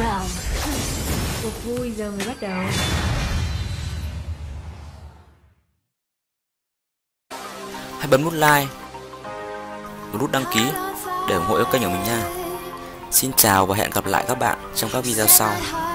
realm. Cuộc vui giờ mới bắt đầu. Hãy bấm nút like, nút đăng ký để ủng hộ kênh của mình nha. Xin chào và hẹn gặp lại các bạn trong các video sau.